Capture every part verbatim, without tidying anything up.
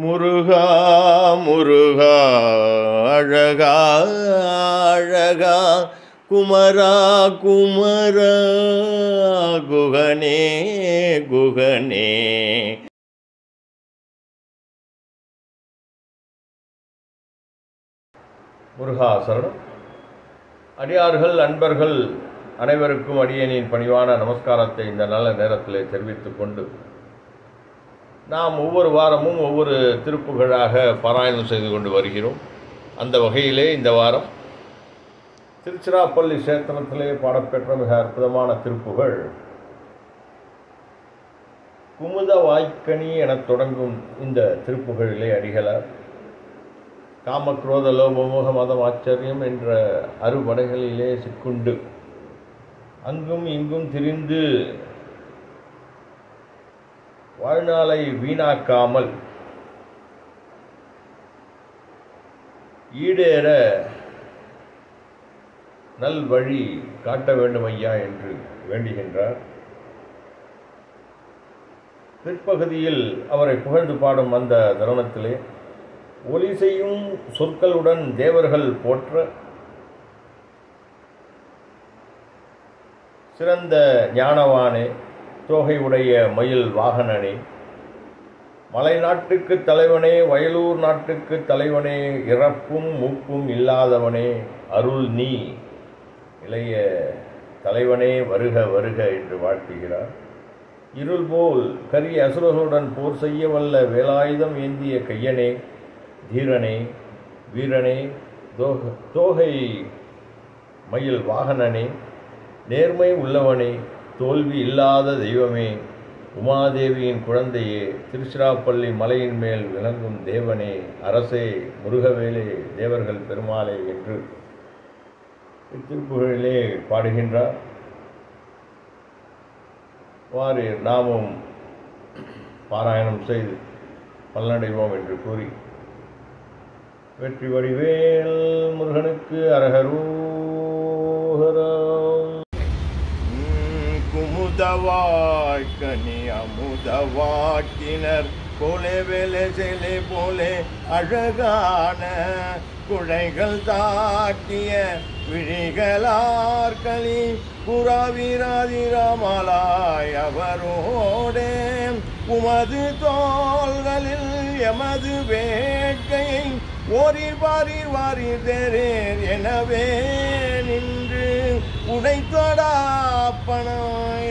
முருகா முருகா அழகா அழகா குமரா குமரா குகனே குகனே. முருகா சரணம். அடியார்கள் அன்பர்கள் அனைவருக்கும் அடியேனின் பணிவான நமஸ்காரத்தை இந்த நல்ல நேரத்தில் தெரிவித்து கொண்டு நாம் ஒவ்வொரு வாரமும் ஒவ்வொரு திருப்புகழாக பாராயணம் செய்து கொண்டு வருகிறோம். அந்த வகையிலே இந்த வாரம் திருச்சிராப்பள்ளி சேத்திரத்திலே பாடப்பெற்ற மிக அற்புதமான திருப்புகழ் குமுத வாய்க்கணி எனத் தொடங்கும். இந்த திருப்புகழிலே அடிகளார் காமக்ரோத லோபமோக மதம் ஆச்சரியம் என்ற அறுபடைகளிலே சிக்குண்டு அங்கும் இங்கும் திரிந்து வாழ்நாளை வீணாக்காமல் ஈடேற நல் வழி காட்ட வேண்டும் ஐயா என்று வேண்டுகின்றார். பிற்பகுதியில் அவரை புகழ்ந்து பாடும் அந்த தருணத்திலே ஒலி செய்யும் சொற்களுடன் தேவர்கள் போற்ற சிறந்த ஞானவானே தோகை உடைய மயில் வாகனனே மலை நாட்டுக்கு தலைவனே வயலூர் நாட்டுக்கு தலைவனே இறப்பும் மூப்பும் இல்லாதவனே அருள் நீ இளைய தலைவனே வருக வருக என்று வாழ்த்துகிறார். இருள் போல் கரிய அசுரர்களுடன் போர் செய்ய வல்ல வேலாயுதம் ஏந்திய கையனே தீரனே வீரனே தோக தோகை மயில் வாகனனே நேர்மை உள்ளவனே தோல்வி இல்லாத தெய்வமே உமாதேவியின் குழந்தையே திருச்சிராப்பள்ளி மலையின் மேல் விளங்கும் தேவனே அரசே முருகவேலே தேவர்கள் பெருமாளே என்று திருப்புகழிலே பாடுகின்றார். வாரி நாமும் பாராயணம் செய்து பலனடைவோம் என்று கூறி வெற்றி வடிவேல் முருகனுக்கு அரகரோஹரா. குமுதவாய்க்கணி அமுதவாக்கினர் போலே வேலை செலை போலே அழகான குழைகள் தாக்கிய விழிகளார்களி புறாவிராதிராமலாய் அவரோடே உமது தோள்களில் எமது வேட்கையை ஓரிர் வாரிர் வாரிர் தேரேர் எனவே நின்று உடைத்தொடாப்பணம்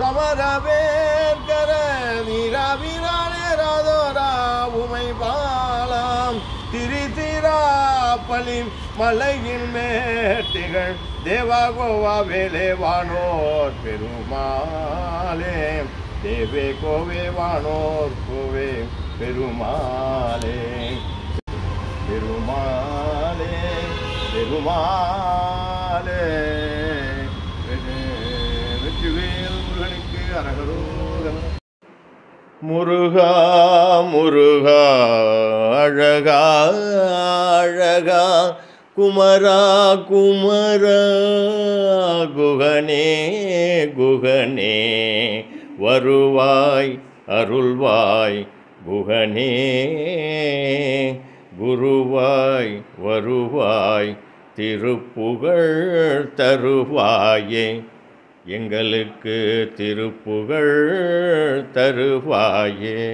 சமரவேற்கர நிராவிரானே ராதோரா உமை பாலாம் திருச்சிராப்பள்ளி மலையின் மேட்டிகள் தேவாகோவா வேலே வானோர் பெருமாளே தேவே கோவே வானோர் கோவே பெருமாளே பெருமாளே பெருமாளே வெற்றிவேல் முருகனுக்கு அரகரோகன். முருகா முருகா அழகா அழகா குமரா குமரா குகனே குகனே வருவாய் அருள்வாய் குகனே குருவாய் வருவாய் திருப்புகழ் தருவாயே எங்களுக்கு திருப்புகழ் தருவாயே.